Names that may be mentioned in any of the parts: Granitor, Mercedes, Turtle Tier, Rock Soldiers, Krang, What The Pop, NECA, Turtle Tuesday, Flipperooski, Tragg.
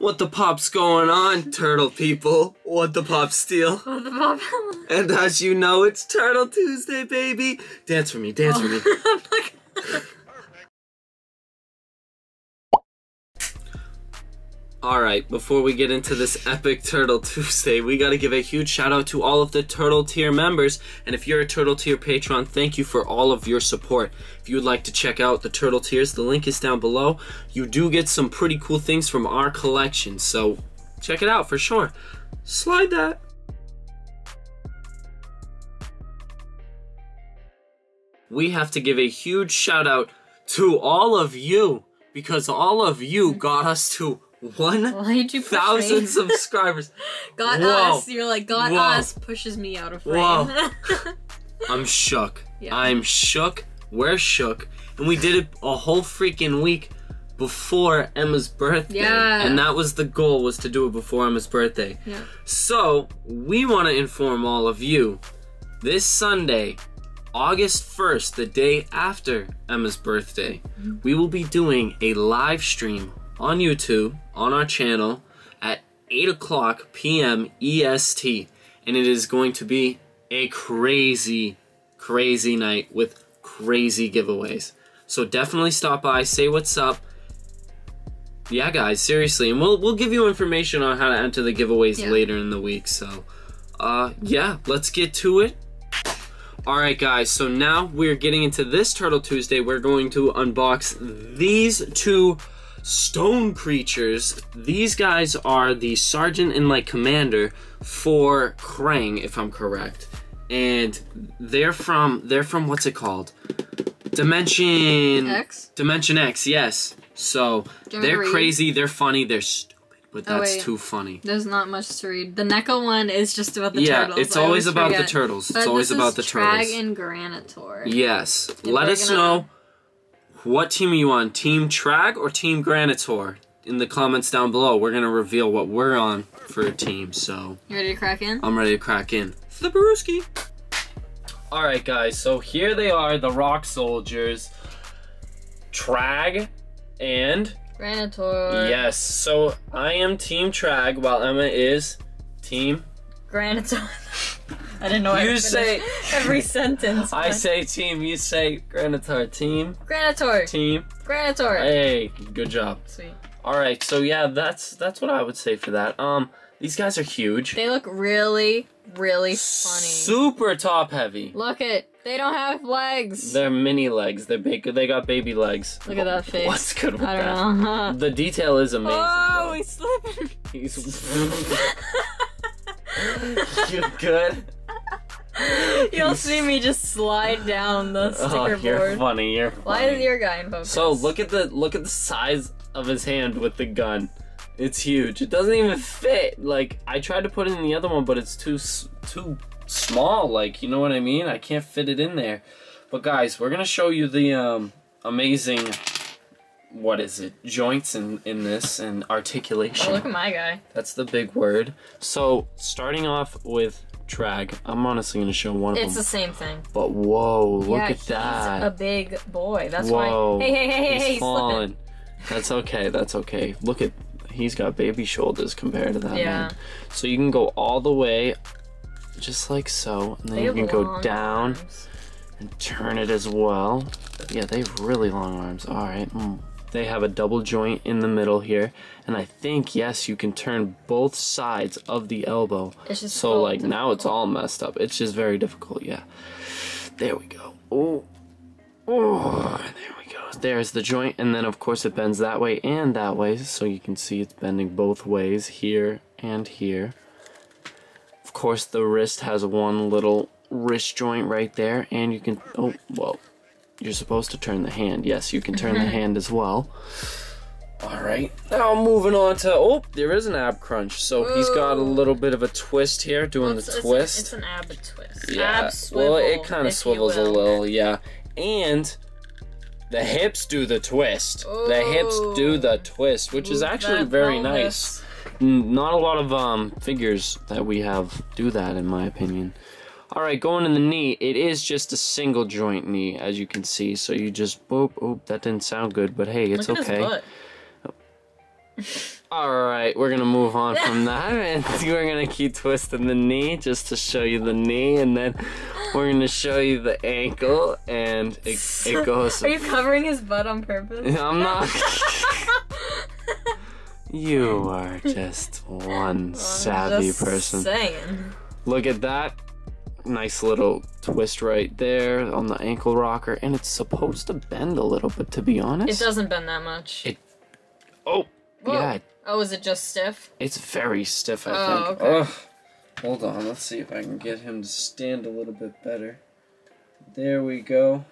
What the pop's going on, turtle people? What the pop steal? What the pop? And as you know, it's Turtle Tuesday, baby. Dance for me, dance for me. Alright, before we get into this epic Turtle Tuesday, we gotta give a huge shout out to all of the Turtle Tier members, and if you're a Turtle Tier patron, thank you for all of your support. If you would like to check out the Turtle Tiers, the link is down below. You do get some pretty cool things from our collection, so check it out for sure. Slide that. We have to give a huge shout out to all of you, because all of you got us to 1,000 subscribers. Got us. You're like, got us pushes me out of frame. Whoa. I'm shook. Yeah. I'm shook. We're shook. And we did it a whole freaking week before Emma's birthday. Yeah. And that was the goal, was to do it before Emma's birthday. Yeah. So we want to inform all of you, this Sunday, August 1st, the day after Emma's birthday, we will be doing a live stream on YouTube, on our channel, at 8:00 p.m. EST. And it is going to be a crazy, crazy night with crazy giveaways. So definitely stop by, say what's up. Yeah, guys, seriously. And we'll give you information on how to enter the giveaways later in the week. So, yeah, let's get to it. Alright guys, so now we're getting into this Turtle Tuesday. We're going to unbox these two stone creatures. These guys are the sergeant and like commander for Krang, if I'm correct, and they're from what's it called, Dimension X. Yes. So they're crazy, they're funny, they're stupid, but that's too funny. There's not much to read. The NECA one is just about the turtles. Yeah, it's always about the turtles. It's always about the turtles. Tragg and Granitor. Yes. Let us know, what team are you on? Team Tragg or Team Granitor? In the comments down below, we're going to reveal what we're on for a team, so... You ready to crack in? I'm ready to crack in. Flipperooski! Alright guys, so here they are, the Rock Soldiers. Tragg and... Granitor. Yes, so I am Team Tragg, while Emma is Team... Granitor. I didn't know you say every sentence. I say team, you say Granitor. Team. Granitor. Team. Granitor. Hey, good job. Sweet. All right, so yeah, that's what I would say for that. These guys are huge. They look really, really funny. Super top heavy. Look it. They don't have legs. They're mini legs. They're big. They got baby legs. Look at that face. What's good with that? I don't know. The detail is amazing. Oh, he's slipping. He's. You're good. You'll see me just slide down the sticker board. You're funny. You're funny. Why is your guy in focus? So look at the size of his hand with the gun. It's huge. It doesn't even fit. Like, I tried to put it in the other one, but it's too small. Like, you know what I mean? I can't fit it in there. But guys, we're gonna show you the amazing, what is it, joints in this and articulation. Oh, look at my guy. That's the big word. So starting off with Tragg. I'm honestly gonna show one of them. It's the same thing. But whoa, look at that. He's a big boy. That's why. Hey, he's falling. That's okay, that's okay. Look at, he's got baby shoulders compared to that man. So you can go all the way, just like so, and then you can go down and turn it as well. Yeah, they have really long arms. All right. They have a double joint in the middle here, and I think, yes, you can turn both sides of the elbow. It's just so, like, difficult. Now it's all messed up. It's just very difficult, yeah. There we go. Oh, there we go. There's the joint, and then, of course, it bends that way and that way, so you can see it's bending both ways, here and here. Of course, the wrist has one little wrist joint right there, and you can, oh, whoa. You're supposed to turn the hand. Yes, you can turn the hand as well. All right, now moving on to, oh, there is an ab crunch. So he's got a little bit of a twist here, doing the twist. It's an ab twist. Yeah, ab swivel, well, it kind of swivels a little, yeah. And the hips do the twist. Ooh. The hips do the twist, which is actually very nice. Not a lot of figures that we have do that, in my opinion. All right, going in the knee, it is just a single joint knee, as you can see. So you just, boop, that didn't sound good, but hey, it's okay. Look at his butt. Alright, we're gonna move on from that, and we're gonna keep twisting the knee just to show you the knee, and then we're gonna show you the ankle, and it goes. Are you covering his butt on purpose? I'm not. You are just one savvy person. Saying. Look at that. Nice little twist right there on the ankle rocker, and it's supposed to bend a little bit, to be honest. It doesn't bend that much. It. Oh. Whoa. Yeah. Oh, is it just stiff? It's very stiff, I think. Okay. Oh, hold on, let's see if I can get him to stand a little bit better. There we go.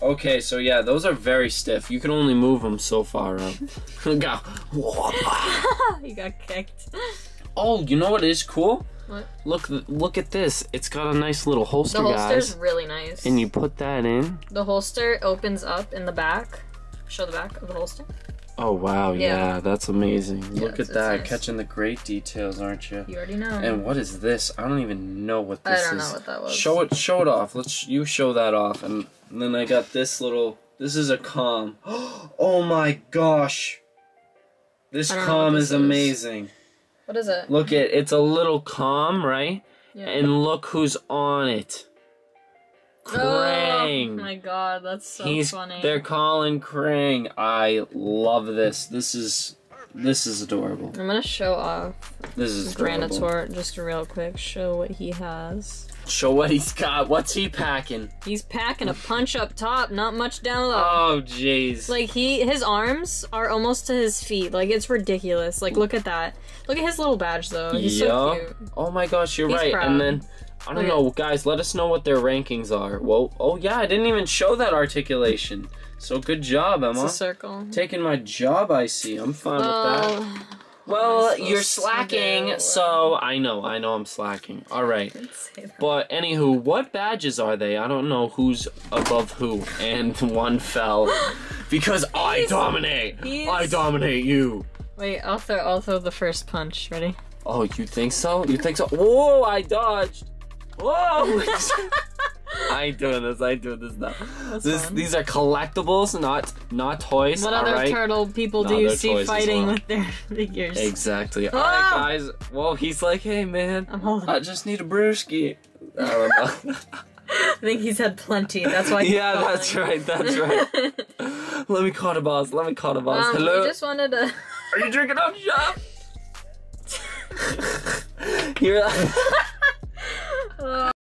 Okay, so yeah, those are very stiff. You can only move them so far up. You got kicked. Oh, you know what is cool? What? Look at this. It's got a nice little holster, guys. The holster's really nice. And you put that in. The holster opens up in the back. Show the back of the holster. Oh wow, yeah, that's amazing. Yeah, look at that, nice. Catching the great details, aren't you? You already know. And what is this? I don't even know what this is. I don't know what that was. Show it off. You show that off. And then I got this little, this is a comm. Oh my gosh. This comm is amazing. What is it? Look at, it's a little comm, right? Yeah. And look who's on it. Krang. Oh my god, that's so funny. They're calling Krang. I love this. This is adorable. I'm gonna show off. This is Granitor, just real quick. Show what he has. Show what he's got. What's he packing? He's packing a punch up top, not much down low. Oh jeez. Like his arms are almost to his feet. Like it's ridiculous. Like look at that. Look at his little badge though. He's so cute. Oh my gosh, you're right. Proud. And then. I don't know, guys, let us know what their rankings are. Whoa, oh yeah, I didn't even show that articulation. So good job, Emma. It's a circle. Taking my job, I see. I'm fine with that. Well, you're slacking, so I know I'm slacking. All right. But anywho, what badges are they? I don't know who's above who, and one fell. Because I dominate. I dominate you. Wait, I'll throw the first punch. Ready? Oh, you think so? You think so? Whoa, I dodged. Whoa! I ain't doing this. I ain't doing this now. These are collectibles, not toys. What other turtle people do you see fighting with their figures? Exactly. Oh! All right, guys. Well, he's like, hey, man, I just need a brewski. I don't know. I think he's had plenty. That's why. Yeah, that's right. That's right. Let me call the boss. Let me call the boss. Hello. I just wanted to. Are you drinking up, shop? You're like.